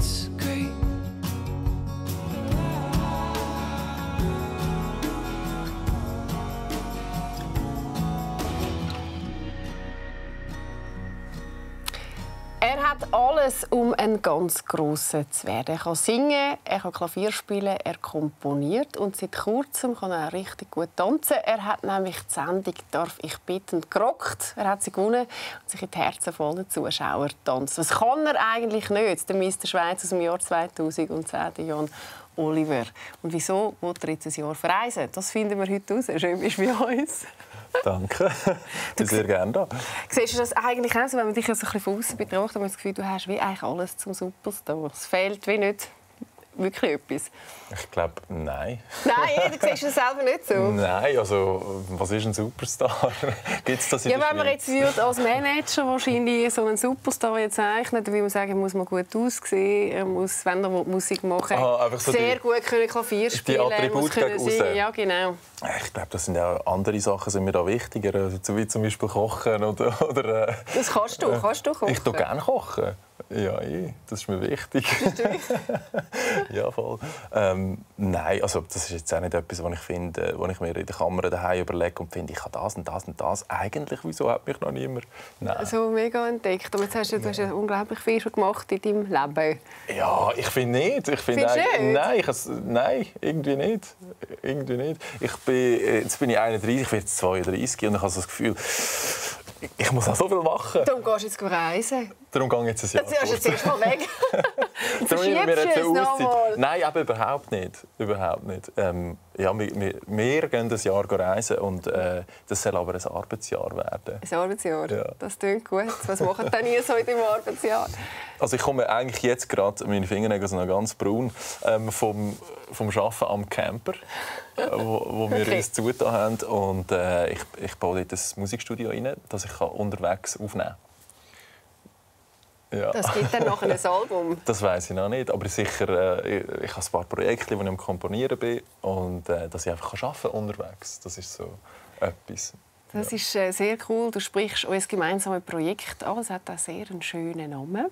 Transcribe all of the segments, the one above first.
it's great. Er hat alles, um ein ganz Grosser zu werden. Er kann singen, er kann Klavier spielen, er komponiert und seit Kurzem kann er richtig gut tanzen. Er hat nämlich die Sendung «Darf ich bitten?» gerockt. Er hat sie gewonnen und sich in die Herzen von allen Zuschauern tanzt. Was kann er eigentlich nicht? Der Mister Schweiz aus dem Jahr 2010, Jan Oliver. Und wieso will er jetzt ein Jahr verreisen? Das finden wir heute raus. Schön, bist du bei uns. Danke. Du sehr gerne da. Siehst du das eigentlich auch so, wenn man dich also ein bisschen von außen betrachtet, man hat das Gefühl, du hast wie eigentlich alles zum Superstar. Es fehlt wie nicht wirklich etwas. Ich glaube, nein. Nein, du siehst das selber nicht so. Nein, also was ist ein Superstar? Gibt's das in ja, wenn man jetzt als Manager wahrscheinlich so einen Superstar zeichnet, dann würde man sagen, muss man gut aussehen, er muss, wenn er Musik machen, so sehr gut können Klavier spielen, die Attribute können singen. Ja, genau. Ich glaube, das sind ja andere Sachen, sind mir da wichtiger, wie zum Beispiel Kochen oder. Das kannst du kochen? Ich tue gerne kochen. Ja, das ist mir wichtig. Ja, voll. Nein, also das ist jetzt auch nicht etwas, was ich finde, wo ich mir in der Kamera daheim überlege und finde, ich habe das und das und das. Eigentlich, wieso hat mich noch niemand? Nein. So mega entdeckt. Aber jetzt hast du unglaublich viel schon gemacht in deinem Leben. Ja, ich finde nicht. Ich finde nicht? Nein, irgendwie nicht. Irgendwie nicht. Jetzt bin ich 31, ich werde 32 und ich habe so das Gefühl, ich muss noch so viel machen. Darum gehst du jetzt reisen. Darum gehe ich jetzt ein Jahr. Das ist jetzt erstmal weg. Verschiebst du es nochmal? Nein, aber überhaupt nicht. Überhaupt nicht. Ja, wir gehen ein Jahr reisen und das soll aber ein Arbeitsjahr werden. Ein Arbeitsjahr? Ja. Das klingt gut. Was macht denn ihr so in diesem Arbeitsjahr? Also ich komme eigentlich jetzt gerade, meine Fingernägel sind noch ganz braun, vom Arbeiten am Camper, wo wir uns zugetan haben. Und ich baue dort ein Musikstudio rein, das ich unterwegs aufnehmen kann. Ja. Das gibt dann noch ein Album. Das weiß ich noch nicht, aber sicher, ich habe ein paar Projekte, wo ich am Komponieren bin und dass ich einfach arbeiten kann unterwegs. Das ist so etwas. Das ist sehr cool. Du sprichst unser gemeinsames Projekt an. Es hat auch sehr einen schönen Namen.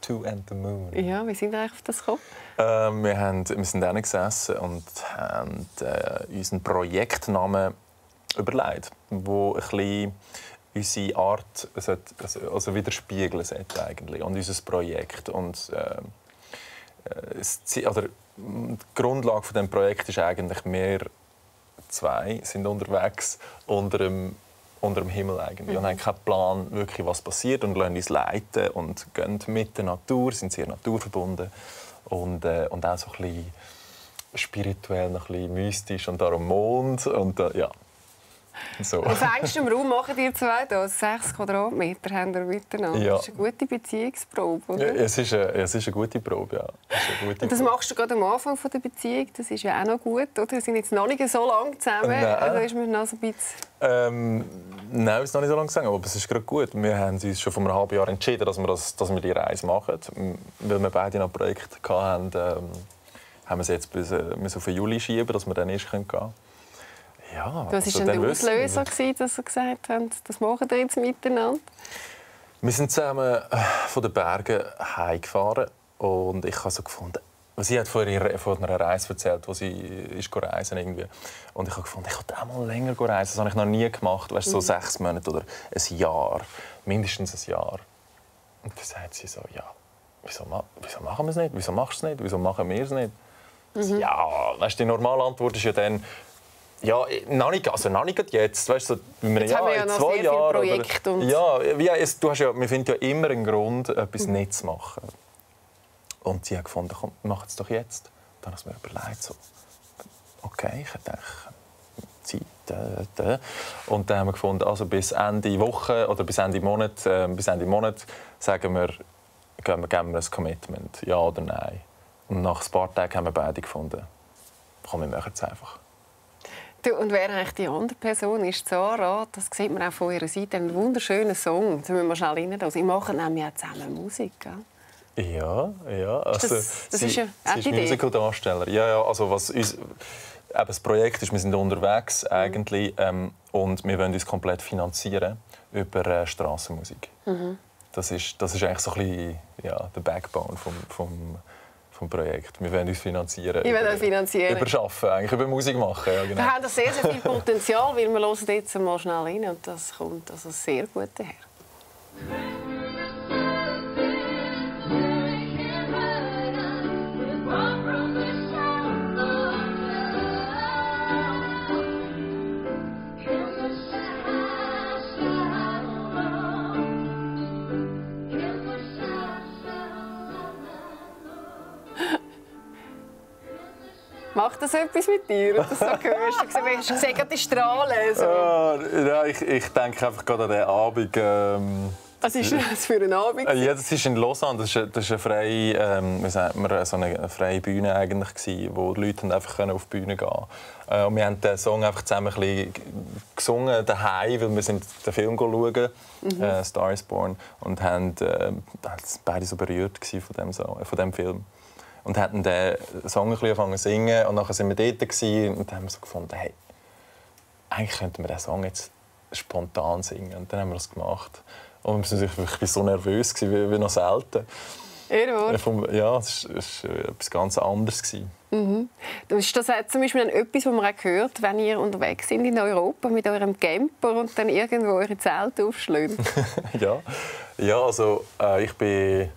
«Two and the Moon». Ja, wie sind eigentlich auf das gekommen? Wir sind da gesessen und haben unseren Projektnamen überlegt, wo ein bisschen unsere Art widerspiegeln sollte eigentlich und unser Projekt. Und die Grundlage von dem Projekt ist eigentlich, wir zwei sind unterwegs unter dem Himmel eigentlich und haben keinen Plan wirklich, was passiert, und lassen uns leiten und gehen mit der Natur, sind sehr naturverbunden und auch so ein bisschen spirituell, noch ein bisschen mystisch und darum Mond und ja. So. Auf engstem Raum machen die zwei das. 6 Quadratmeter haben wir miteinander. Ja. Das ist eine gute Beziehungsprobe, oder? Ja, es ist eine gute Probe, ja. Das machst du gerade am Anfang der Beziehung. Das ist ja auch noch gut, oder? Wir sind jetzt noch nicht so lange zusammen. Nein. Also ist man noch so ein bisschen... Nein, ist noch nicht so lange zusammen, aber es ist gerade gut. Wir haben uns schon vor einem halben Jahr entschieden, dass wir die Reise machen. Weil wir beide noch Projekte hatten, haben wir es jetzt bis auf den Juli schieben, dass wir dann erst gehen können. Ja, was war denn der Auslöser, dass Sie gesagt haben, das machen wir jetzt miteinander? Wir sind zusammen von den Bergen heimgefahren und ich habe so gefunden, sie hat von einer Reise erzählt, wo sie ist reisen irgendwie. Und ich habe gefunden, ich wollte auch mal länger reisen. Das habe ich noch nie gemacht, weißt, so 6 Monate oder ein Jahr, mindestens ein Jahr. Und dann sagt sie so, ja, wieso machen wir es nicht? Wieso machst du es nicht? Wieso machen wir es nicht? Ja, weißt, die normale Antwort ist ja dann, ja, noch nicht jetzt. Weißt du, in einem Jahr, in 2 Jahren. Wir finden ja immer einen Grund, etwas nicht zu machen. Und sie hat gefunden, komm, mach es doch jetzt. Dann habe ich mir überlegt, so, okay, ich hätte Zeit. Und dann haben wir gefunden, also bis Ende Woche oder bis Ende Monat sagen wir, geben wir ein Commitment, ja oder nein. Und nach ein paar Tagen haben wir beide gefunden, komm, wir machen es einfach. Du, und wer eigentlich die andere Person ist, Sarah, das sieht man auch von ihrer Seite, einen wunderschönen Song. Da müssen wir schnell rein. Sie machen nämlich auch zusammen Musik, gell? Ja. Also, sie ist Musical-Darsteller. Ja, also das Projekt ist, wir sind unterwegs eigentlich, und wir wollen uns komplett finanzieren über Strassenmusik. Das ist eigentlich so ein bisschen, ja, der Backbone vom Projekt. Wir wollen uns finanzieren. Ich will finanzieren. Über Schaffen, eigentlich über Musik machen. Ja, genau. Wir haben da sehr, sehr viel Potenzial, weil wir hören jetzt mal schnell rein und das kommt also sehr gut daher. Macht das etwas mit dir? Das so hörst du gesehen, die Strahlen. So. Ja, ich denke einfach gerade an den Abend. Was ist das für ein Abend? Ja, das ist in Lausanne. Das ist eine freie, wie sagt man, so eine freie Bühne eigentlich gsi, wo die Leute einfach auf die Bühne gehen können. Und wir haben den Song einfach zusammen ein bisschen gesungen daheim, weil wir sind den Film schauen, Star Is Born, und haben beide so berührt von dem Film. Und hatten den Song angefangen zu singen und nachher sind wir dort und haben so gefunden, hey, eigentlich könnten wir den Song jetzt spontan singen. Und dann haben wir das gemacht. Und wir waren wirklich so nervös wie noch selten. Irrwort. Ja, es war etwas ganz anderes. Mhm. Das hat zum Beispiel etwas, was man auch hört, wenn ihr unterwegs seid in Europa mit eurem Camper und dann irgendwo eure Zelte aufschlägt. Ja, also ich bin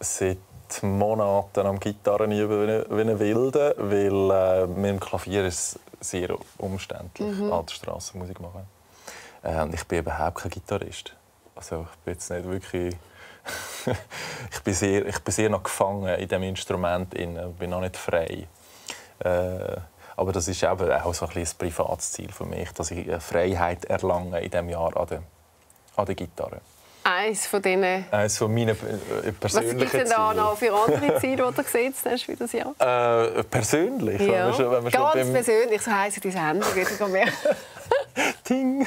seit Monaten am Gitarren üben wie ein Wilder, weil mit dem Klavier ist es sehr umständlich, Altstrassenmusik machen. Und ich bin überhaupt kein Gitarrist. Also ich bin jetzt nicht wirklich... ich bin sehr noch gefangen in diesem Instrument. Ich bin noch nicht frei. Aber das ist eben auch so ein bisschen ein privates Ziel für mich, dass ich Freiheit erlange in diesem Jahr an der Gitarre. Eines von meinen persönlichen Zielen. Was gibt es da noch für andere Ziele, die du gesetzt hast für das Jahr? Persönlich? Ja. Ganz persönlich, so heisst dein Handy. Ting!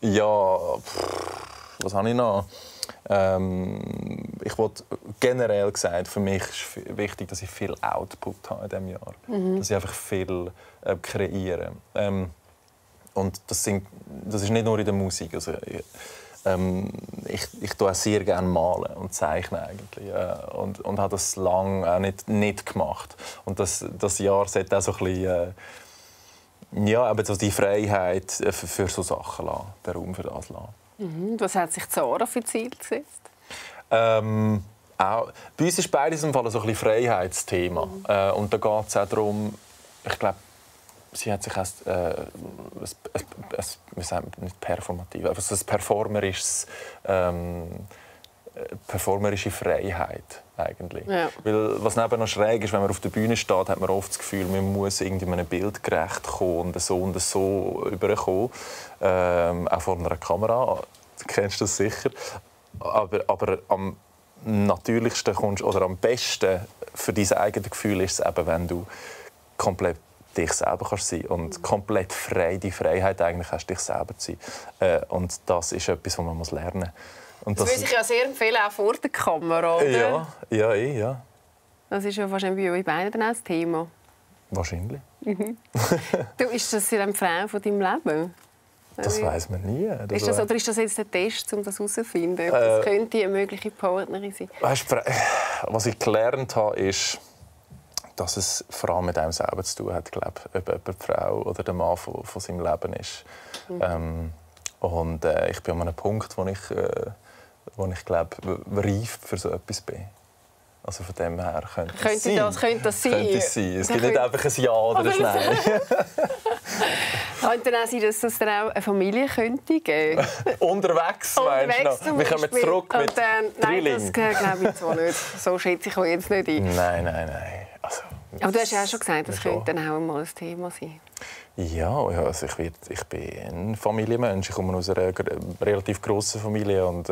Ja, was habe ich noch? Ich wollte generell gesagt, für mich ist wichtig, dass ich viel Output habe in diesem Jahr. Dass ich einfach viel kreiere. Und das ist nicht nur in der Musik. Also, ich tue auch sehr gerne malen und zeichne eigentlich. Und habe das lange auch nicht gemacht. Und das Jahr sollte auch so ein bisschen, ja, aber so die Freiheit für so Sachen lassen, den Raum für das lassen. Was hat sich Zara für Ziel gesetzt? Auch, bei uns ist beides im Fall so ein bisschen Freiheitsthema. Und da geht es auch darum, ich glaube, sie hat sich erst nicht performativ, aber also performerische Freiheit eigentlich. Ja. Weil, was neben noch schräg ist, wenn man auf der Bühne steht, hat man oft das Gefühl, man muss irgendeinem Bild gerecht kommen und so rüberkommen. Auch vor einer Kamera, du kennst das sicher. Aber am natürlichsten kommst, oder am besten für dein eigenes Gefühl ist es eben, wenn du komplett dich selber kannst sein und komplett frei, die Freiheit eigentlich hast, dich selber zu sein. Und das ist etwas, was man lernen muss. Und das würde ich ja sehr empfehlen, auch vor der Kamera, oder? Ja. Das ist ja wahrscheinlich bei euch beiden dann auch das Thema. Wahrscheinlich. Du, ist das eine Frage von deinem Leben? Das weiss man nie. Oder ist das jetzt der Test, um das herauszufinden? Das könnte eine mögliche Partnerin sein. Weißt, was ich gelernt habe, ist, dass es vor allem mit einem selber zu tun hat, glaube ich, ob jemand die Frau oder der Mann von seinem Leben ist. Ich bin an einem Punkt, wo ich glaube, reif für so etwas bin. Also von dem her könnte das sein. Es gibt nicht einfach ein Ja oder ein Nein. Könnte auch sein, dass es dann auch eine Familie könnte geben. Unterwegs meinst du? Wir kommen zurück mit Drilling. Nein, das glaube ich zwar nicht. So schätze ich euch jetzt nicht ein. Nein. Also, aber du hast ja auch schon gesagt, das könnte dann auch mal ein Thema sein. Ja, also ich bin ein Familienmensch. Ich komme aus einer relativ grossen Familie. Und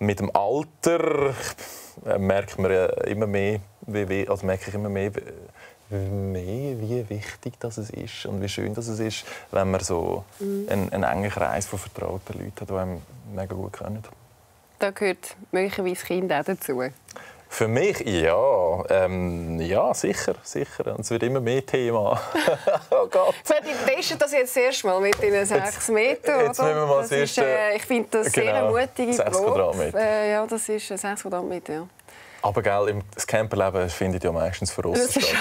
mit dem Alter merke ich immer mehr, wie wichtig das ist und wie schön das ist, wenn man so einen engen Kreis von vertrauten Leuten hat, die einem mega gut kennen. Da gehört möglicherweise Kinder auch dazu. Für mich? Ja, ja, sicher, sicher. Und es wird immer mehr Thema. Oh Gott. Wir testen das jetzt erstmal mit den 6 Metern. Jetzt nehmen wir mal das erste. Ich finde das genau, sehr mutige 6 Quadratmeter. Ja, das ist 6 Quadratmeter, ja. Aber gell, das Camperleben findet ja meistens für uns statt.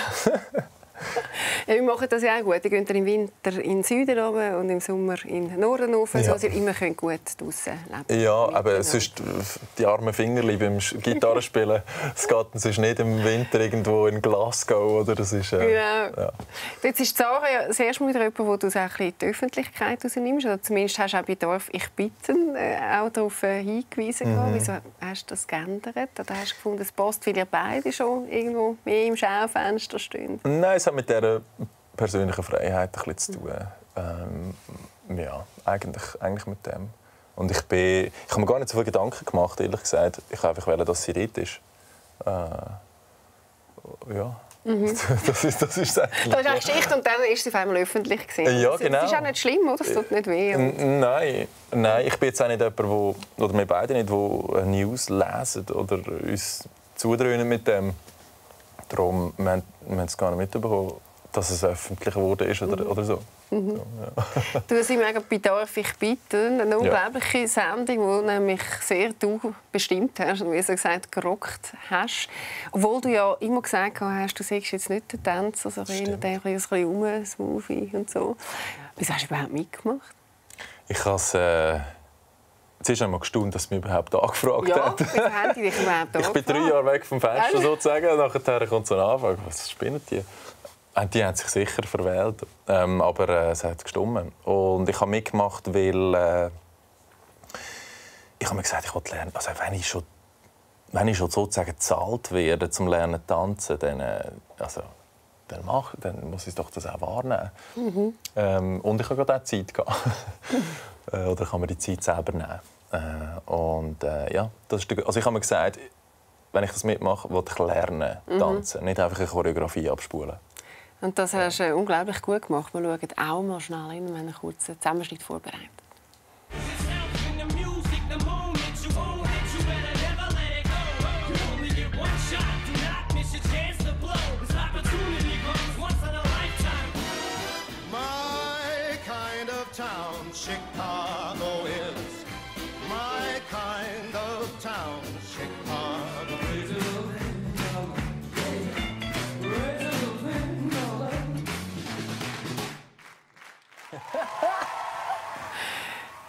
Ja, wir machen das ja auch gut. Ihr geht im Winter in den Süden runter und im Sommer in den Norden rauf, ja, sodass ihr immer gut draußen leben. Ja, aber sonst die armen Fingerli beim Gitarrespielen. Es geht sonst nicht im Winter irgendwo in Glasgow. Oder? Das ist, genau. Ja. Jetzt ist Sarah das erste Mal wieder jemand, wo du es auch in die Öffentlichkeit rausnimmst. Oder zumindest hast du auch bei «Darf ich bitten?» auch darauf hingewiesen. Mhm. Wieso hast du das geändert? Oder hast du gefunden, es passt, weil ihr beide schon irgendwo mehr im Schaufenster stehen? Nein, es hat mit dieser persönlichen Freiheit ein bisschen zu tun. Ja, eigentlich mit dem. Und ich habe mir gar nicht so viele Gedanken gemacht, ehrlich gesagt. Ich wollte einfach, dass sie dort ist. Ja. Mhm. Das ist eigentlich. Das ist echt, und dann ist sie auf einmal öffentlich gesehen. Ja, genau. Das ist auch nicht schlimm, oder? Es tut nicht weh. Nein, ich bin jetzt auch nicht jemand, oder wir beide nicht, die News lesen oder uns zudröhnen mit dem. Darum haben wir es gar nicht mitbekommen, dass es öffentlich wurde ist oder so. Mhm. So, ja. Du, sind wir bei «Darf ich bitten?» eine unglaubliche, ja, Sendung, die nämlich sehr du bestimmt hast und wie so gesagt gerockt hast. Obwohl du ja immer gesagt hast, du siehst jetzt nicht den Tänzer, also eher ein bisschen Smoothie und so. Wieso hast du überhaupt mitgemacht? Ich habe es zuerst einmal gestaunt, dass sie mich überhaupt angefragt hat. Ja, dich überhaupt angefragt? Ich bin 3 Jahre weg vom Fenster, sozusagen. Nachher kommt so ein Anfang. Was spinnen die? Die haben sich sicher verwählt. Aber es hat gestimmt. Und ich habe mitgemacht, weil ich habe mir gesagt, ich wollte lernen. Also, wenn ich schon sozusagen gezahlt werde, zum Lernen tanzen, dann, dann muss ich doch das auch wahrnehmen. Mhm. Und ich habe gerade auch Zeit gehabt. Oder kann man die Zeit selber nehmen. Ja, das ist also ich habe mir gesagt, wenn ich das mitmache, will ich lernen, tanzen, nicht einfach eine Choreografie abspulen. Und das hast du unglaublich gut gemacht. Wir schauen auch mal schnell hin, wenn wir einen kurzen Zusammenschnitt vorbereitet. Chicago is my kind of town. Chicago is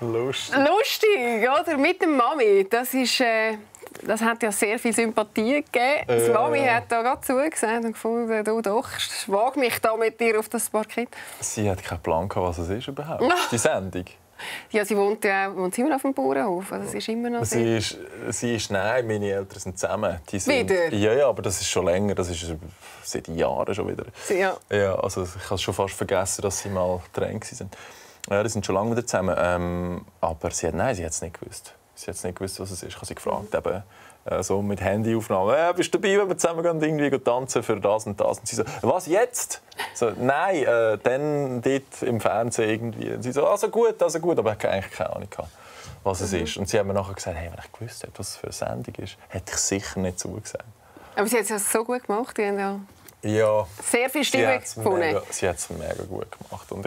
lustig. Lustig, oder? Mit der Mami. Das hat ja sehr viel Sympathie gegeben. Die Mami hat da gerade zugesagt und gefunden, du doch, wag mich da mit dir auf das Parkett. Sie hat keinen Plan gehabt, was es ist überhaupt. Die Sendung. Ja, sie wohnt ja immer noch auf dem Bauernhof. Also, ist immer noch nein, meine Eltern sind zusammen. Die sind, wieder? Ja, aber das ist schon länger. Das ist seit Jahren schon wieder. Ja, also ich habe schon fast vergessen, dass sie mal getrennt sind. Ja, die sind schon lange wieder zusammen. Aber sie hat es nicht gewusst. Sie hat nicht gewusst, was es ist. Ich habe sie gefragt, eben, so mit Handyaufnahmen. Bist du dabei, wenn wir zusammen gehen, irgendwie tanzen für das und das? Und sie so, was jetzt? So, nein, dann dort im Fernsehen irgendwie. Und sie so, also gut, aber ich hatte eigentlich keine Ahnung, was es ist. Und sie haben mir nachher gesagt, hey, wenn ich gewusst hätte, was es für eine Sendung ist, hätte ich sicher nicht zugesagt. Aber sie hat es so gut gemacht, die haben ja sehr viel Stimme gefunden. Sie hat es mega gut gemacht. Und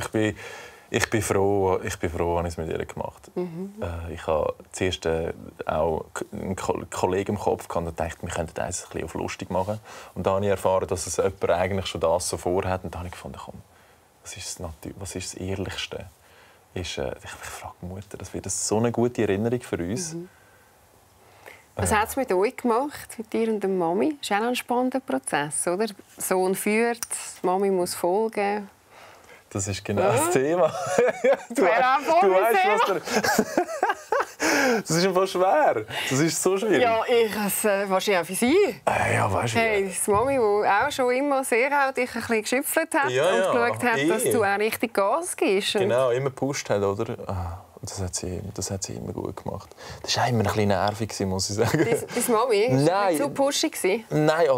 ich bin froh, dass ich es mit ihr gemacht habe. Mhm. Ich hatte zuerst auch einen Kollegen im Kopf und dachte, wir könnten das ein bisschen auf lustig machen. Und dann habe ich erfahren, dass es jemand eigentlich schon das so vorhat. Und dann habe ich gefunden, komm, was ist das Ehrlichste? Ich frage die Mutter, das wird so eine gute Erinnerung für uns. Mhm. Was hat es mit euch gemacht, mit dir und der Mami? Das ist auch ein spannender Prozess, oder? Sohn führt, die Mami muss folgen. Das ist genau das Thema. Du weißt, das ist einfach schwer. Das ist so schwierig. Ja, ich has wahrscheinlich auch für sie. Ja, wahrscheinlich. Hey, die Mami, die auch schon immer sehr dich ein bisschen geschüpfelt hat und geschaut hat, dass du auch richtig Gas gibst. Genau, immer gepusht hat, oder? Das hat sie immer gut gemacht. Das war immer ein bisschen nervig, muss ich sagen. Deine Mami? Nein. War zu pushig? Nein,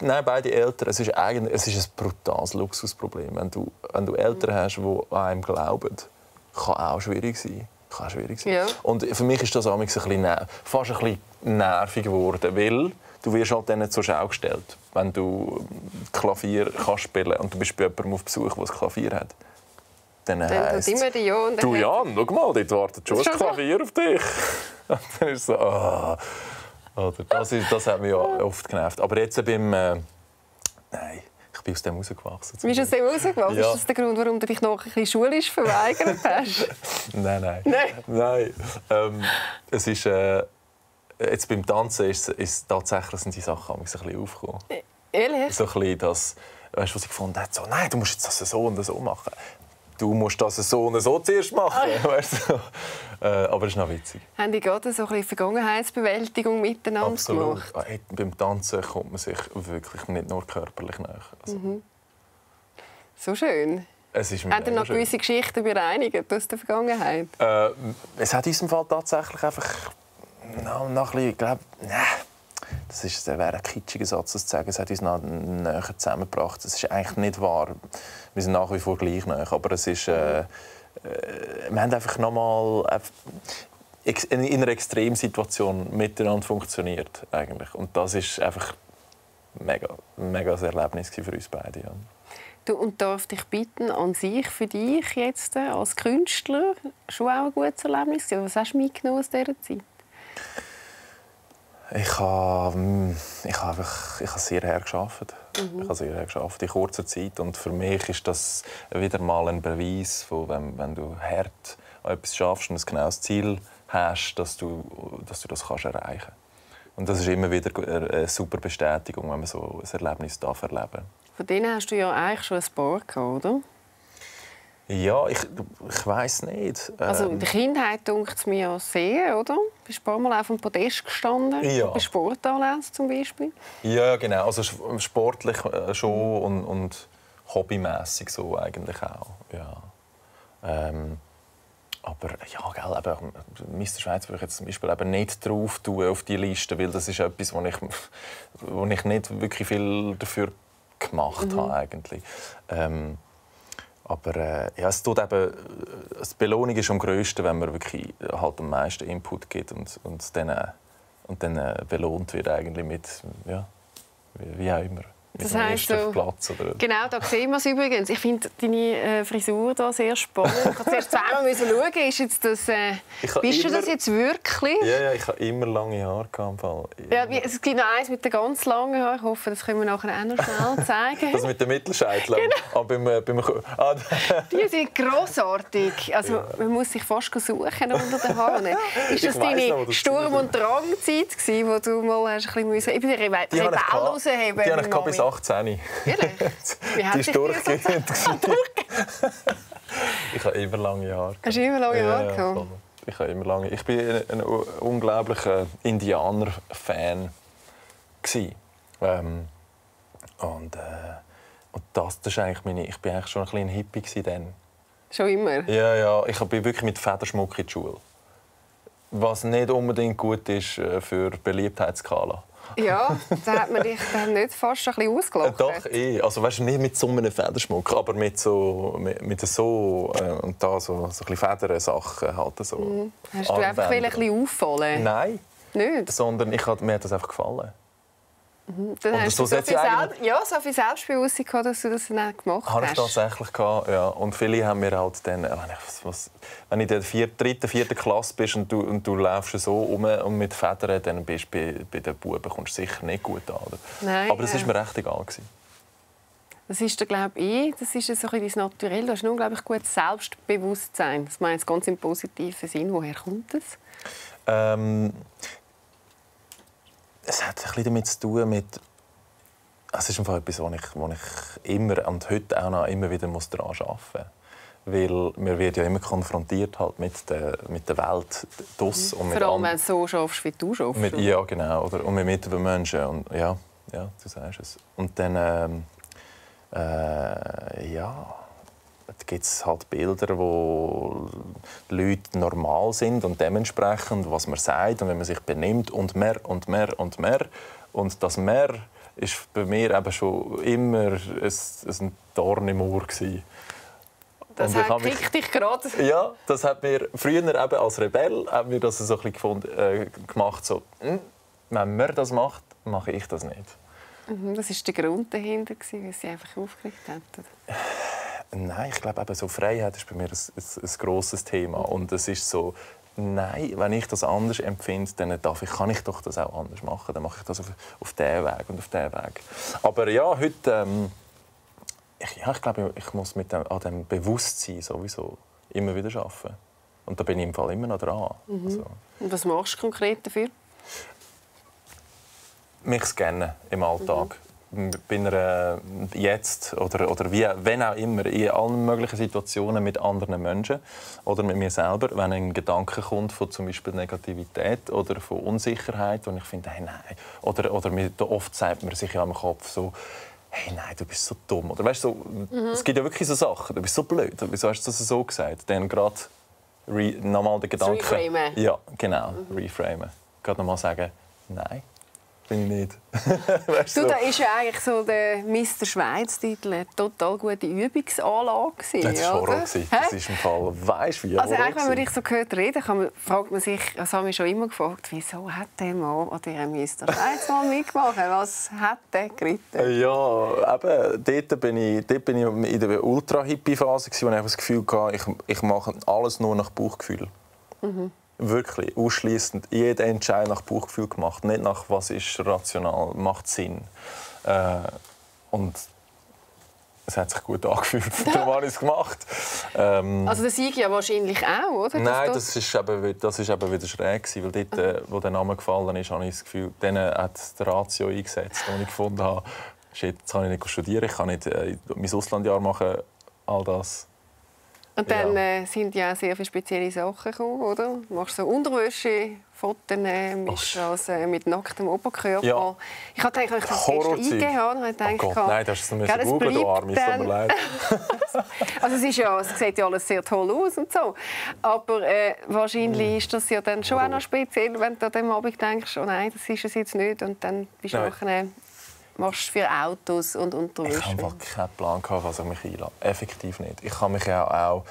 nein, beide Eltern. Es ist ein brutales Luxusproblem. Wenn du Eltern hast, die an einem glauben, kann auch schwierig sein. kann schwierig sein. Ja. Und für mich ist das amigs fast ein bisschen nervig geworden, weil du wirst halt denen zur Schau gestellt, wenn du Klavier kannst spielen und du bist bei jemandem auf Besuch, der das Klavier hat. Dann heisst es, du Jan, schau mal, dort wartet schon ein Klavier auf dich. Und dann ist es so, ah. Oh. Das hat mich ja oft genervt. Aber jetzt beim... nein, ich bin aus dem rausgewachsen. Bist du aus dem rausgewachsen? Ja. Ist das der Grund, warum du dich noch ein bisschen schulisch verweigert hast? Nein. Es ist... jetzt beim Tanzen ist tatsächlich sind die Sachen ein bisschen aufgekommen. Ehrlich? So ein bisschen das, weißt, was ich gefunden habe, so, nein, du musst jetzt das so und so machen. Du musst das so und so zuerst machen. Weißt du? Aber es ist noch witzig. Haben die gerade so ein bisschen Vergangenheitsbewältigung miteinander gemacht? Absolut. Hey, beim Tanzen kommt man sich wirklich nicht nur körperlich näher. Also. Mhm. So schön. Es ist hat er noch schön. Gewisse Geschichten bereinigt aus der Vergangenheit? Es hat in diesem Fall tatsächlich einfach... noch ein bisschen, ich glaube, das wäre ein kitschiger Satz, das zu sagen. Es hat uns noch näher zusammengebracht. Das ist eigentlich nicht wahr. Wir sind nach wie vor gleich nahe. Aber es ist, wir haben einfach nochmal in einer Extremsituation miteinander funktioniert eigentlich. Und das ist einfach mega ein Erlebnis für uns beide. Ja. Du, und darf ich bitten, an sich für dich jetzt als Künstler schon auch ein gutes Erlebnis? Was hast du mitgenommen aus dieser Zeit? Ich habe sehr hart gearbeitet. In kurzer Zeit. Und für mich ist das wieder mal ein Beweis, von, wenn du hart an etwas schaffst und ein genaues Ziel hast, dass du das erreichen kannst. Und das ist immer wieder eine super Bestätigung, wenn man so ein Erlebnis erleben darf. Von denen hast du ja eigentlich schon ein paar gehabt, oder? Ja, ich weiss nicht. Also in der Kindheit dunkt es mir sehr, oder? Du bist ein paar Mal auf dem Podest gestanden, ja. Bei Sportanlässen zum Beispiel. Ja, genau. Also sportlich schon und hobbymässig so eigentlich auch. Ja. Aber ja, gell, eben, Mister Schweiz würde ich jetzt zum Beispiel eben nicht drauf tun auf die Liste, weil das ist etwas, wo ich nicht wirklich viel dafür gemacht habe eigentlich. Aber ja, es tut eben, die Belohnung ist am grössten, wenn man wirklich halt am meisten Input gibt und dann belohnt wird eigentlich mit, ja, wie auch immer. Das heisst so, Platz, oder? Genau, da sehen wir es übrigens. Ich finde deine Frisur da sehr spannend. Ich musste zuerst zweimal schauen, ist jetzt das, bist du das jetzt wirklich? Ja, ich habe immer lange Haare im Fall. Ja, es gibt noch eins mit den ganz langen Haaren. Ich hoffe, das können wir nachher auch noch schnell zeigen. Das mit den Mittelscheitel. Genau. Die sind grossartig. Also, ja. Man muss sich fast suchen unter den Haaren. Ist das deine Sturm- und Drangzeit, wo du mal ein bisschen Rebell rausheben musst? 18. Die ist durchgehend. Ich habe immer lange Haare. Hast du immer lange Haare gehabt? Ja, ich habe immer lange. Ich bin ein unglaublicher Indianer-Fan und das ist eigentlich meine. Ich bin eigentlich schon ein kleiner Hippie dann. Schon immer? Ja. Ich bin wirklich mit Federschmuck in die Schule. Was nicht unbedingt gut ist für Beliebtheitsskala. Ja, da hat man dich dann nicht fast ein bisschen ausgelacht. Doch, also weißt du, nicht mit so einem Federschmuck, aber mit so ein bisschen Federn-Sachen halt so. Mhm. Hast du einfach ein bisschen auffallen? Nein. Nicht? Sondern mir hat das einfach gefallen. Mhm. Dann hast du so viel Selbstbewusstsein, dass du das dann gemacht hast. Ich tatsächlich gehabt, ja. Und viele haben mir halt dann, wenn ich in der dritten, vierten Klasse bist und du läufst so rum und mit Federn, dann bist du bei den Buben kommst du sicher nicht gut an. Oder? Nein, aber das war mir recht egal. Das ist, glaube ich, das ist so ein bisschen naturell. Du hast ein unglaublich gutes Selbstbewusstsein. Das meint ganz im positiven Sinn. Woher kommt das? Es hat ein bisschen damit zu tun mit... Es ist einfach etwas, was ich immer und heute auch noch immer wieder daran arbeiten muss. Weil man wird ja immer konfrontiert halt mit der Welt draus. Und vor allem, wenn du so schaffst, wie du schaffst. Ja, genau. Oder, und mit den Menschen. Und, ja, du sagst es. Und dann... ja... Da gibt es halt Bilder, wo Leute normal sind und dementsprechend, was man sagt und wenn man sich benimmt und mehr und mehr und mehr. Und das mehr ist bei mir eben schon immer ein Dorn im Ohr gewesen. Das kriegt dich gerade. Ja, das hat mir früher eben als Rebell hat mir das so ein bisschen gemacht. So, wenn man das macht, mache ich das nicht. Das war der Grund dahinter, weil sie einfach aufgeregt hätten? Nein, ich glaube, eben so Freiheit ist bei mir ein grosses Thema. Und es ist so, nein, wenn ich das anders empfinde, dann kann ich doch das auch anders machen. Dann mache ich das auf diesen Weg und auf diesen Weg. Aber ja, heute... ich glaube, ich muss an dem Bewusstsein sowieso immer wieder arbeiten. Und da bin ich im Fall immer noch dran. Also. Und was machst du konkret dafür? Mich scannen im Alltag. Bin jetzt oder wie, wenn auch immer, in allen möglichen Situationen mit anderen Menschen oder mit mir selber, wenn ein Gedanke kommt von zum Beispiel Negativität oder von Unsicherheit und ich finde, hey, nein. Oder oft sagt man sich ja im Kopf so, hey, nein, du bist so dumm. Oder weißt, so, es gibt ja wirklich so Sachen, du bist so blöd, wieso hast du das so gesagt? Dann gerade nochmal den Gedanken... Reframen. Ja, genau, reframen. Gerade nochmal sagen, nein. Bin ich nicht. Weißt du, so. Da ist ja eigentlich so der Mister Schweiz-Titel eine total gute Übungsanlage. Das war horror. Das ist im Fall, weißt du, wie also eigentlich, wenn man dich so gehört reden, fragt man sich, das haben wir schon immer gefragt, wieso hat der Mann an diesem Mister Schweiz mal mitgemacht? Was hat der geritten? Ja, eben, dort bin ich in der Ultra-Hippie-Phase, wo ich das Gefühl hatte, ich mache alles nur nach Bauchgefühl. Wirklich ausschließend jeden Entscheid nach Bauchgefühl gemacht, nicht nach was ist rational, macht Sinn. Und es hat sich gut angefühlt, darum habe ich es gemacht. Also das Sieg ja wahrscheinlich auch, oder? Nein, das ist eben wieder schräg, weil dort, wo der Name gefallen ist, habe ich das Gefühl, dann hat der Ratio eingesetzt, den ich gefunden habe, shit, jetzt kann ich nicht studieren, ich kann nicht mein Auslandjahr machen, all das. Und dann sind ja sehr viele spezielle Sachen gekommen, oder? Du machst so Unterwäsche, Fotos, mischst das mit nacktem Oberkörper. Ja. Ich habe gedacht, ich das gestern eingegeben habe. Oh Gott, nein, das ist ein Google, du Arme, es tut mir leid. Also es sieht ja alles sehr toll aus und so. Aber wahrscheinlich ist das ja dann schon auch noch speziell, wenn du an dem Abend denkst, oh nein, das ist es jetzt nicht, und dann bist du nachher... Machst du für Autos und Unterwäsche? Ich habe keinen Plan, was ich mich einlasse. Effektiv nicht. Ich kann mich auch...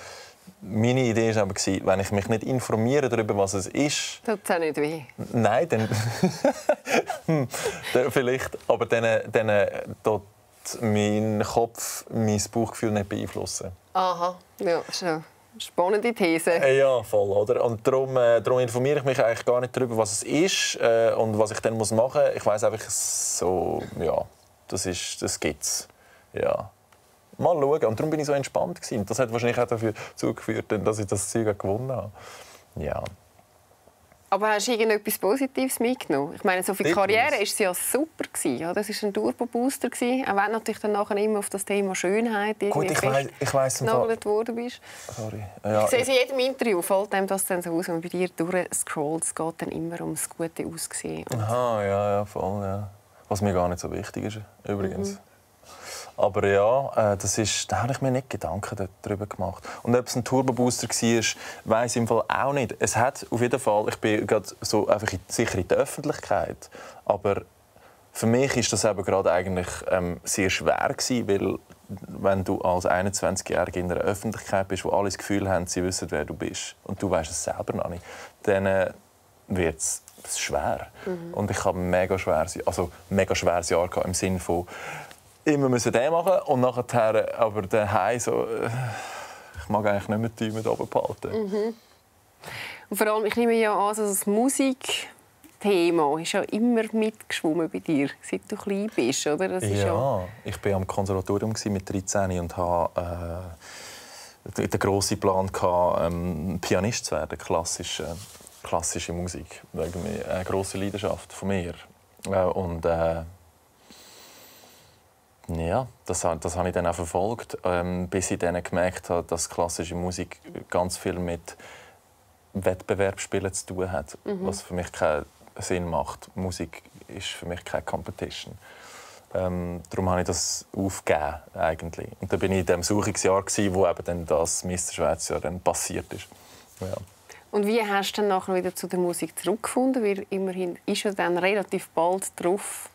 Meine Idee war, wenn ich mich nicht informiere darüber, was es ist... Tut es auch nicht weh? Nein, dann vielleicht. Aber dann tut mein Kopf mein Bauchgefühl nicht beeinflussen. Aha, ja, schon. Spannende These. Ja, voll, oder? Und darum informiere ich mich eigentlich gar nicht darüber, was es ist und was ich dann machen muss. Ich weiss einfach so, ja, das gibt's. Ja. Mal schauen. Und darum bin ich so entspannt gewesen. Das hat wahrscheinlich auch dafür zugeführt, dass ich das Zeug gewonnen habe. Ja. Aber hast du irgendetwas Positives mitgenommen? Ich meine, so für die Karriere war sie ja super. Ja, das war ein Turbo-Booster. Auch wenn natürlich dann nachher immer auf das Thema Schönheit genagelt worden bist. Sorry. Ja, ich sehe es in jedem Interview, fällt einem das dann so aus, wenn man bei dir durchscrollt. Es geht dann immer um das gute Aussehen. Aha, ja, voll. Ja. Was mir gar nicht so wichtig ist, übrigens. Aber ja, da habe ich mir nicht Gedanken darüber gemacht. Und ob es ein Turbo-Booster war, weiss ich im Fall auch nicht. Es hat auf jeden Fall, ich bin gerade so einfach sicher in der Öffentlichkeit, aber für mich ist das eben gerade eigentlich sehr schwer gewesen, weil wenn du als 21-Jährige in der Öffentlichkeit bist, wo alle das Gefühl haben, sie wissen, wer du bist, und du weißt es selber noch nicht, dann wird es schwer. Und ich habe ein mega schweres Jahr gehabt, im Sinne von immer müssen den machen und nachher aber daheim so, ich mag eigentlich nicht mehr die Däume oben behalten. Und vor allem, ich nehme ja an, also das Musikthema ist ja immer mitgeschwommen bei dir, seit du klein bist, oder? Das ist ja, ich war am Konservatorium mit 13 und hatte den grossen Plan, Pianist zu werden, klassische Musik. Eine grosse Leidenschaft von mir. Ja, das habe ich dann auch verfolgt, bis ich dann gemerkt habe, dass klassische Musik ganz viel mit Wettbewerbsspielen zu tun hat, was für mich keinen Sinn macht. Musik ist für mich keine Competition. Darum habe ich das aufgegeben, eigentlich. Und dann war ich in dem Suchungsjahr, wo eben dann das Mister Schweiz-Jahr dann passiert ist. Ja. Und wie hast du dann nachher wieder zu der Musik zurückgefunden? Weil immerhin ist ja dann relativ bald drauf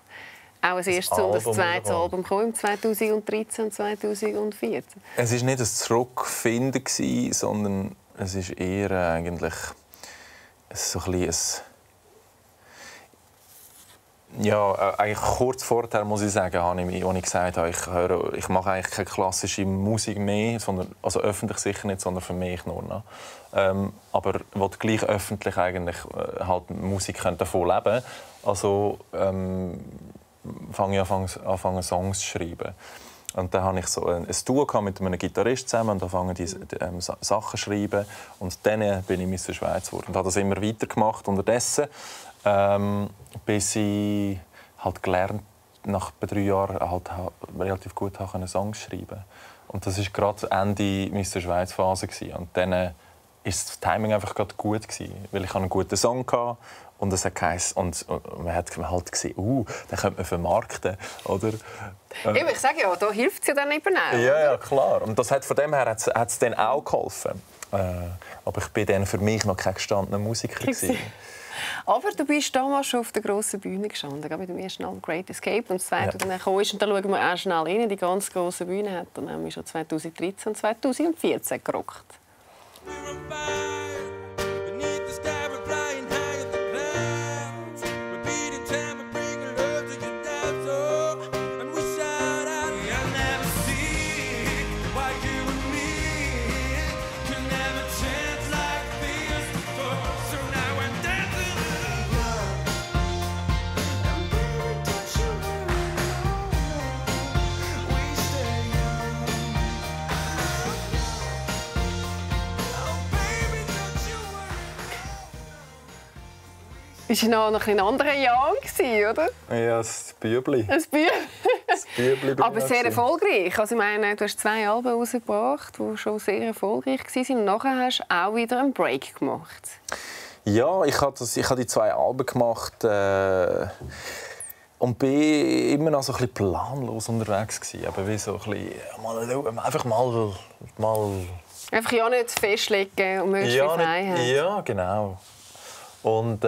auch ein erstes und ein zweites Album kam 2013 und 2014. Es war nicht ein Zurückfinden, sondern es ist eher eigentlich so ein bisschen ja, eigentlich kurz vorher, muss ich sagen, habe ich, als ich gesagt habe, ich mache eigentlich keine klassische Musik mehr, sondern, also öffentlich sicher nicht, sondern für mich nur noch. Aber ich wollte gleich öffentlich eigentlich halt Musik davon leben können. Also fange ich an, Songs zu schreiben. Und dann hatte ich so ein Duo mit einem Gitarrist zusammen und da fangen die Sachen zu schreiben. Und dann bin ich Mister Schweiz geworden und habe das immer weitergemacht unterdessen. Bis ich halt gelernt, nach 3 Jahren halt relativ gut Songs schreiben konnte. Und das war gerade Ende Mister Schweiz-Phase. Und dann war das Timing einfach gerade gut gewesen, weil ich einen guten Song hatte. Und es hat geheißen, und man hat halt gesehen, den könnte man vermarkten, oder? Ich sage ja, da hilft es ja dann eben auch. Ja, klar. Und das hat von dem her hat es dann auch geholfen. Aber ich war dann für mich noch kein gestandener Musiker. Aber du bist damals schon auf der grossen Bühne gestanden, mit dem ersten Album Great Escape und das zweite, ja. Dann kam, und dann schauen wir auch schnell rein, die ganz grosse Bühne hat dann haben wir schon 2013 und 2014 gerockt. Das war noch ein anderer Jan, oder? Ja, das Bübli. Das Bübli. Aber sehr erfolgreich. Also, ich meine, du hast 2 Alben rausgebracht, die schon sehr erfolgreich waren. Und nachher hast du auch wieder einen Break gemacht. Ja, ich habe die 2 Alben gemacht und war immer noch so ein bisschen planlos unterwegs gewesen. Aber wie so ein bisschen, mal schauen. Einfach ja nicht festlegen und möglichst Freiheit. Ja, genau. Und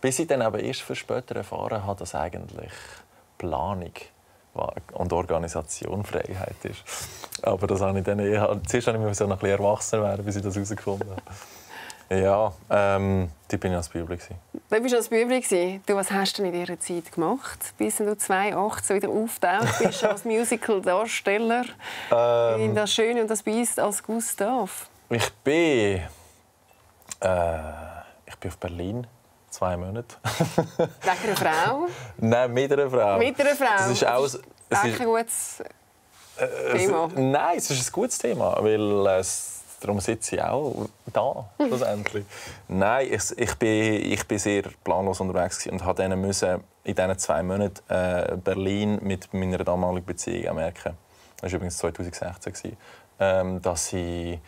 bis ich dann aber erst für später erfahren habe, dass eigentlich Planung und Organisation Freiheit ist. Aber das habe ich dann zuerst musste ich noch ein bisschen erwachsen werden, bis ich das herausgefunden habe. Ja, da bin ich als Bübli. Du warst als Bübli. Du, was hast du in dieser Zeit gemacht, bis du 2018 wieder auftaucht bist als Musical-Darsteller in «Das Schöne und das Biest» als Gustav? Ich bin... Ich bin auf Berlin, 2 Monate. Wegen einer Frau? Nein, mit einer Frau. Mit einer Frau. Das ist ein gutes Thema. Nein, es ist ein gutes Thema, weil darum sitze ich auch da, schlussendlich. Nein, ich bin sehr planlos unterwegs und habe dann müssen in diesen 2 Monaten Berlin mit meiner damaligen Beziehung merken. Das war übrigens 2016, dass ich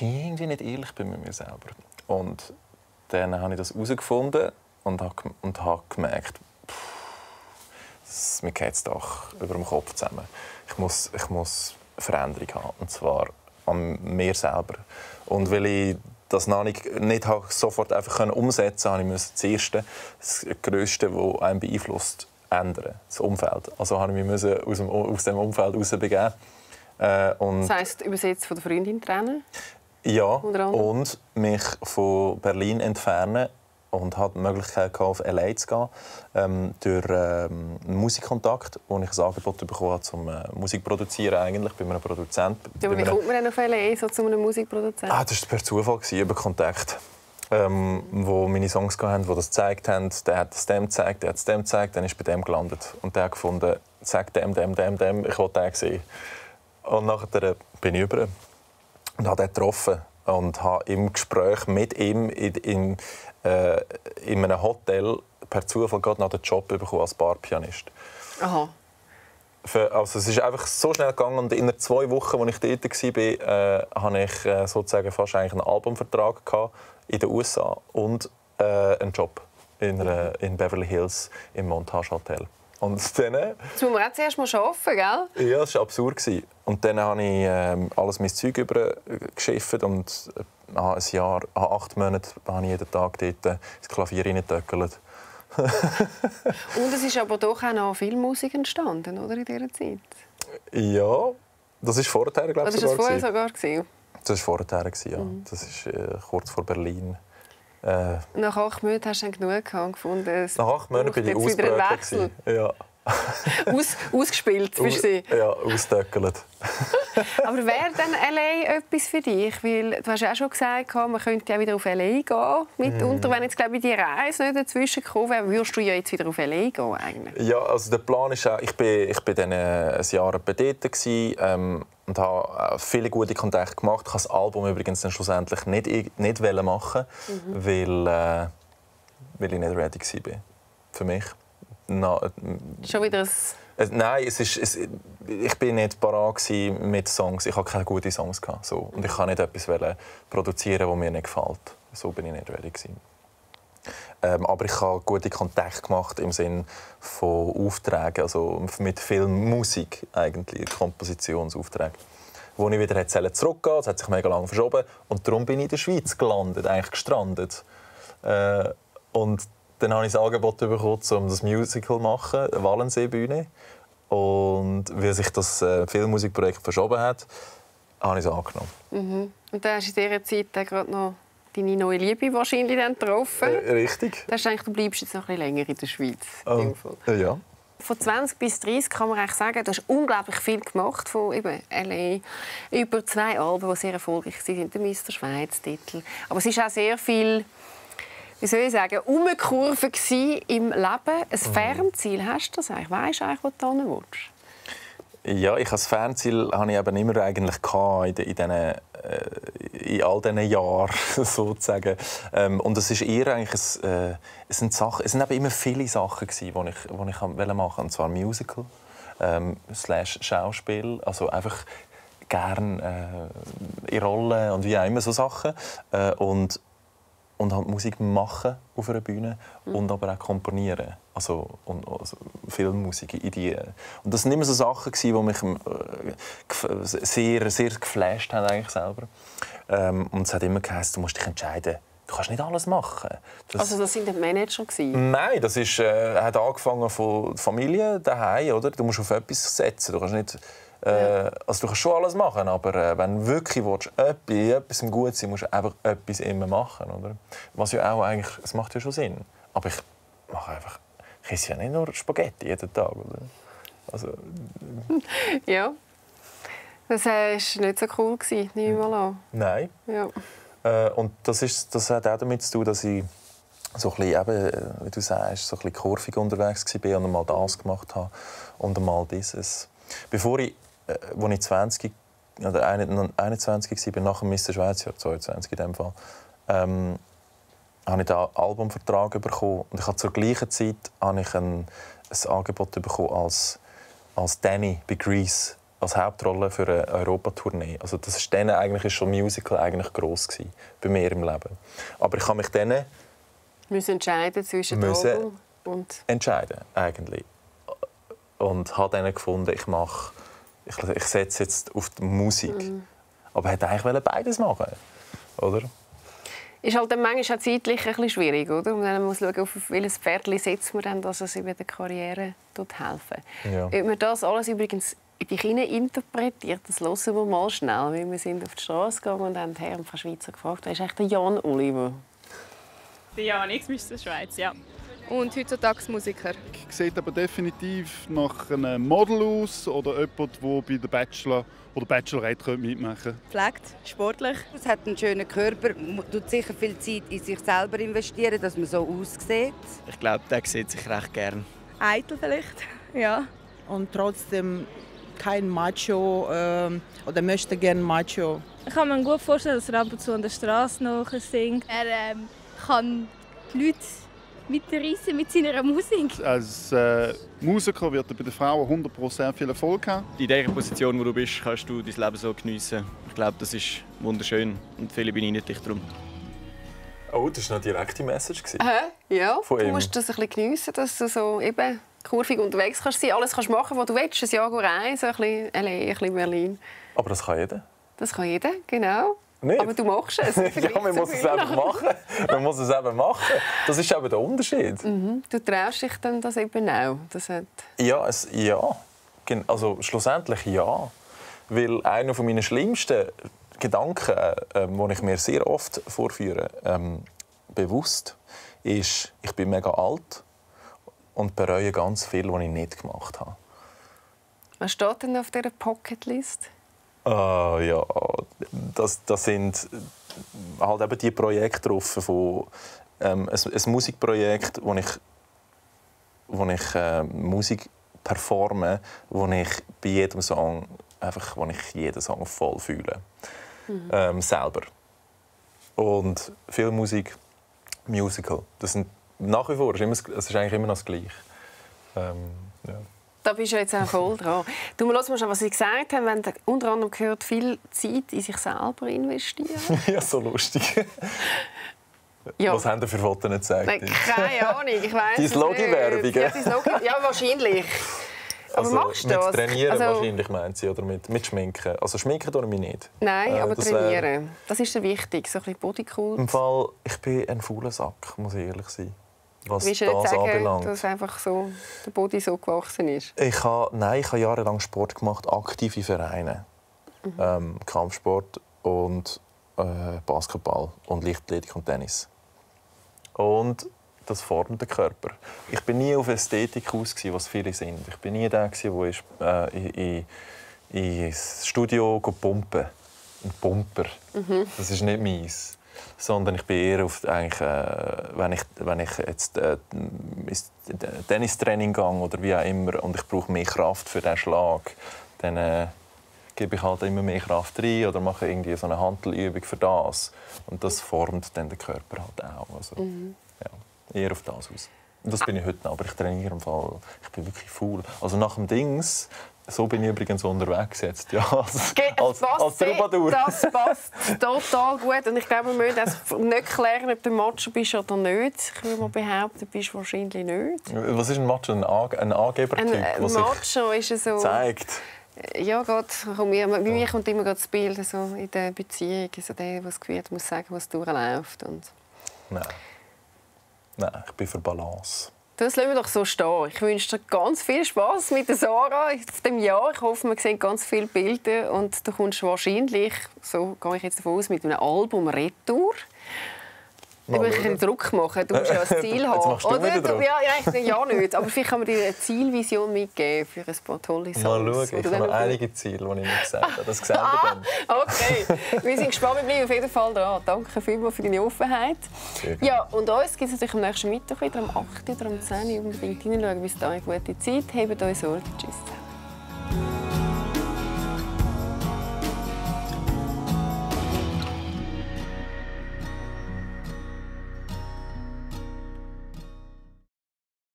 irgendwie nicht ehrlich bin mit mir selber. Und dann habe ich das herausgefunden und habe gemerkt, mir geht es doch über den Kopf zusammen. Ich muss Veränderung haben, und zwar an mir selber. Und weil ich das noch nicht sofort einfach umsetzen konnte, musste ich das Größte, das einen beeinflusst, ändern. Das Umfeld. Also musste ich mich aus dem Umfeld herausbegeben. Das heisst, übersetzt von der Freundin trennen? Ja, und mich von Berlin entfernen und hatte die Möglichkeit, auf LA zu gehen, durch Musikkontakt, wo ich ein Angebot bekommen habe, zum Musik produzieren, eigentlich bei einem Produzenten. Ja, aber wie kommt man denn auf LA so zu einem Musikproduzenten? Das war per Zufall, über Kontakt. Wo meine Songs hatten, die das gezeigt haben. Der hat es dem gezeigt, der hat es dem gezeigt, dann ist bei dem gelandet. Und der hat gefunden, sagt dem, ich will den sehen. Und nachher bin ich über. Und habe ihn getroffen und habe im Gespräch mit ihm in einem Hotel per Zufall gerade noch den Job bekommen als Barpianist. Aha. Also es ist einfach so schnell gegangen und in 2 Wochen, als ich dort war, hatte ich sozusagen fast eigentlich einen Albumvertrag in den USA und einen Job in Beverly Hills im Montage-Hotel. Und dann, das muss man auch zuerst mal schaffen, gell? Ja, das war absurd. Und dann habe ich alles mein Zeug übergeschifft und habe 8 Monate habe ich jeden Tag dort das Klavier reingedöckelt. Und es ist aber doch auch noch viel Musik entstanden, oder, in dieser Zeit? Ja, das war vorher, glaube ich, sogar. Das war vorher, ja. Mhm. Das ist kurz vor Berlin. Nach 8 Monaten hast du genug gefunden. Nach 8 Monaten bin ich ausgebrochen. Ja. Ausgespielt bist du. Ja, ausdöckelt. Aber wäre dann L.A. etwas für dich? Weil, du hast ja auch schon gesagt, man könnte ja wieder auf L.A. gehen. Mitunter, wenn jetzt, glaube ich, die Reise nicht dazwischen gekommen wäre, würdest du ja jetzt wieder auf L.A. gehen? Eigentlich? Ja, also der Plan ist auch, ich bin dann ein Jahr dort und habe viele gute Kontakte gemacht. Ich habe das Album übrigens dann schlussendlich nicht machen, weil ich nicht ready war für mich. No, schon wieder ein... Nein, ich war nicht parat mit Songs. Ich hatte keine guten Songs. So. Und ich kann nicht etwas produzieren, das mir nicht gefällt. So bin ich nicht ready. Aber ich habe gute Kontakte gemacht im Sinne von Aufträgen, also mit viel Musik, eigentlich, Kompositionsaufträge. Wo ich wieder zurückgehen sollte, das hat sich mega lange verschoben. Und darum bin ich in der Schweiz gelandet, eigentlich gestrandet. Dann habe ich das Angebot bekommen, um das Musical zu machen, eine Wallenseebühne. Und weil sich das Filmmusikprojekt verschoben hat, habe ich es angenommen. Mhm. Und dann hast du in dieser Zeit dann gerade noch deine neue Liebe wahrscheinlich dann getroffen. Richtig. Das ist eigentlich, du bleibst jetzt noch ein bisschen länger in der Schweiz. Ja. Von 20 bis 30 kann man eigentlich sagen, du hast unglaublich viel gemacht, von eben L.A. über 2 Alben, die sehr erfolgreich sind, der Mister Schweiz-Titel. Aber es ist auch sehr viel... Wie soll ich sagen, Umkurve im Leben. Ein Fernziel hast du das eigentlich? Weißt du eigentlich, wo du hin willst? Ja, das Fernziel hatte ich eben immer eigentlich in all diesen Jahren, sozusagen. Und es ist eher eigentlich es sind eben immer viele Sachen, die ich machen wollte. Und zwar Musical, Schauspiel, also einfach gerne in Rollen und wie auch immer so Sachen. Und halt Musik machen auf einer Bühne und aber auch komponieren, also Filmmusik, Ideen. Und das waren immer so Sachen, die mich sehr, sehr geflasht haben eigentlich selber. Und es hat immer geheißen, du musst dich entscheiden. Du kannst nicht alles machen. Das waren die Manager? Nein, das ist, hat angefangen von Familie daheim, oder? Du musst auf etwas setzen. Du kannst nicht, du kannst schon alles machen, aber wenn du wirklich etwas gut sein willst, musst du einfach etwas immer machen, oder? Was ja auch eigentlich, es macht ja schon Sinn. Aber ich mache einfach, ich esse ja nicht nur Spaghetti jeden Tag, oder? Also, ja. Das war nicht so cool, nicht mal an. Nein. Ja. Und das hat auch damit zu tun, dass ich so ein bisschen, wie du sagst, so ein bisschen kurvig unterwegs war und mal das gemacht habe und mal dieses. Bevor ich, als ich 20 oder 21 war, nach dem Mister Schweiz, ja 22 in dem Fall, habe ich da einen Albumvertrag bekommen. Und ich habe zur gleichen Zeit ein Angebot bekommen als Danny bei Grease, als Hauptrolle für eine Europatournee. Also das ist dann eigentlich schon Musical eigentlich gross gewesen, bei mir im Leben. Aber ich habe mich dann entscheiden zwischen Drogen und entscheiden eigentlich. Und habe dann gefunden, ich setze jetzt auf die Musik. Aber hätte eigentlich beides machen wollen, oder? Ist halt dann manchmal auch zeitlich ein bisschen schwierig, oder? Und dann muss man schauen, auf welches Pferdchen setzt man dann, dass es über der Karriere helfen tut. Ja. Ob man das alles übrigens in dich interpretiert, das hören wir mal schnell, weil wir sind auf die Straße gegangen und haben den Herrn von Schweizer gefragt, wer ist eigentlich der Jan Oliver? Der Jan, Mister Schweiz, ja. Und heutzutage Musiker. Sieht aber definitiv nach einem Model aus oder jemand, der bei der Bachelor oder Bachelorette mitmachen könnte. Pflegt, sportlich. Es hat einen schönen Körper, tut sicher viel Zeit in sich selber investieren, dass man so aussieht. Ich glaube, der sieht sich recht gern. Eitel vielleicht, ja. Und trotzdem kein Macho oder möchte gerne Macho. Ich kann mir gut vorstellen, dass er ab und zu an der Straße noch singt. Er kann die Leute mitreißen mit seiner Musik. Als Musiker wird er bei den Frauen 100% viel Erfolg haben. In der Position, wo du bist, kannst du dein Leben so geniessen. Ich glaube, das ist wunderschön und viele beneiden dich darum. Oh, das war eine direkte Message. Ja, von du musst das ein bisschen geniessen, dass du so eben kurvig unterwegs kannst sein, alles kannst machen, was du willst. Ein Jahr reisen, ein bisschen L.A., ein bisschen Berlin. Aber das kann jeder. Das kann jeder, genau. Nicht. Aber du machst es. Ja, man muss es eben machen. Man muss es eben machen. Das ist eben der Unterschied. Mhm. Du traust dich dann das eben auch? Das hat... Ja, ja. Also schlussendlich ja. Weil einer meiner schlimmsten Gedanken, den ich mir sehr oft vorführe, bewusst, ist, ich bin mega alt und bereue ganz viel, was ich nicht gemacht habe. Was steht denn auf dieser Pocketlist? Ja, das sind halt eben die Projekte drauf von ein Musikprojekt, wo ich Musik performe, wo ich bei jedem Song einfach, wo ich jeden Song voll fühle, selber. Und viel Musik, Musical, das sind nach wie vor, es ist eigentlich immer noch das Gleiche. Ja. Da bist du jetzt auch voll dran. Du hörst mal schon, was Sie gesagt haben. Wir haben unter anderem gehört, viel Zeit in sich selber investieren. Ja, so lustig. Ja. Was haben Sie für Fotos gezeigt? Nein, keine Ahnung, ich weiss nicht. Dein Logi-Werbung? Ja, wahrscheinlich. Aber also, machst du das? Mit Trainieren wahrscheinlich, meint sie, oder mit Schminken. Also schminken tue ich mich nicht. Nein, aber das trainieren. Das ist wichtig, so ein bisschen Bodykult. Im Fall, ich bin ein fauler Sack, muss ich ehrlich sein. Was willst du das sagen, anbelangt. Dass einfach so der Body so gewachsen ist? Ich habe jahrelang Sport gemacht, aktiv in Vereinen. Kampfsport und Basketball und Leichtathletik und Tennis. Und das formt den Körper. Ich bin nie auf Ästhetik aus, was viele sind. Ich bin nie der, der ist, ins Studio pumpen. Ein Pumper. Das ist nicht meins. Sondern ich bin eher auf, eigentlich, wenn ich jetzt ins Tennistraining gehe oder wie auch immer und ich brauche mehr Kraft für diesen Schlag, dann gebe ich halt immer mehr Kraft rein oder mache irgendwie so eine Hantelübung für das. Und das formt dann den Körper halt auch. Also, ja, eher auf das aus. Das bin ich heute noch, aber ich trainiere im Fall. Ich bin wirklich faul. Also nach dem Dings, so bin ich übrigens unterwegs jetzt, ja, als Troubadour. Das passt total gut und ich glaube, wir müssen also nicht klären, ob du ein Macho bist oder nicht. Ich würde mal behaupten, du bist wahrscheinlich nicht. Was ist ein Macho? Ein Angebertyp? Ein Macho ist er so... Zeigt. Ja, bei mir kommt immer das Bild so in der Beziehung, also der, der es geführt muss sagen, was durchläuft. Und... Nein. Nein, ich bin für Balance. Das lassen wir doch so stehen. Ich wünsche dir ganz viel Spass mit der Sarah auf dem Jahr. Ich hoffe, wir sehen ganz viele Bilder und du kommst wahrscheinlich, so gehe ich jetzt davon aus, mit einem Album retour. Da will ich einen Druck machen. Du musst ja ein Ziel haben. Oder? Ja, nicht. Aber vielleicht kann man dir eine Zielvision mitgeben für ein paar tolle Songs. Mal schauen, ich habe einige Ziele, die ich nicht gesagt habe. Das sehen wir dann. Okay. Wir sind gespannt geblieben. Auf jeden Fall dran. Danke vielmals für deine Offenheit. Ja, und uns gibt es natürlich am nächsten Mittag wieder, am 8. oder am 10. Unbedingt reinschauen. Bis dahin, gute Zeit. Hebt euch Sorge. Tschüss.